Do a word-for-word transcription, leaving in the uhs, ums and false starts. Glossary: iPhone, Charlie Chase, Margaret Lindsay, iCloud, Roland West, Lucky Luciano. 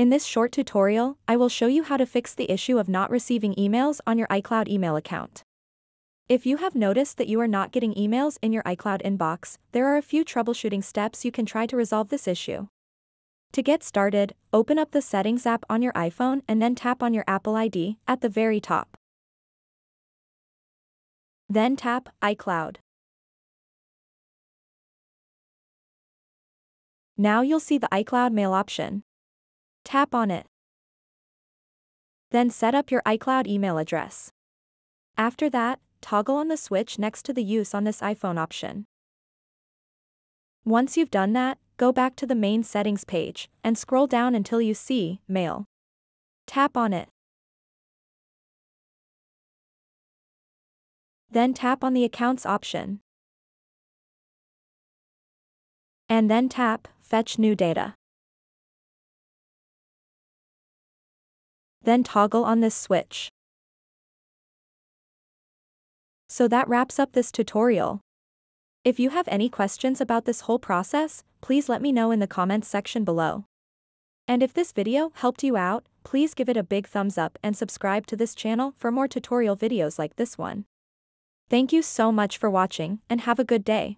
In this short tutorial, I will show you how to fix the issue of not receiving emails on your iCloud email account. If you have noticed that you are not getting emails in your iCloud inbox, there are a few troubleshooting steps you can try to resolve this issue. To get started, open up the Settings app on your iPhone and then tap on your Apple I D at the very top. Then tap iCloud. Now you'll see the iCloud Mail option. Tap on it. Then set up your iCloud email address. After that, toggle on the switch next to the Use on this iPhone option. Once you've done that, go back to the main settings page and scroll down until you see Mail. Tap on it. Then tap on the Accounts option. And then tap Fetch New Data. Then toggle on this switch. So that wraps up this tutorial. If you have any questions about this whole process, please let me know in the comments section below. And if this video helped you out, please give it a big thumbs up and subscribe to this channel for more tutorial videos like this one. Thank you so much for watching and have a good day.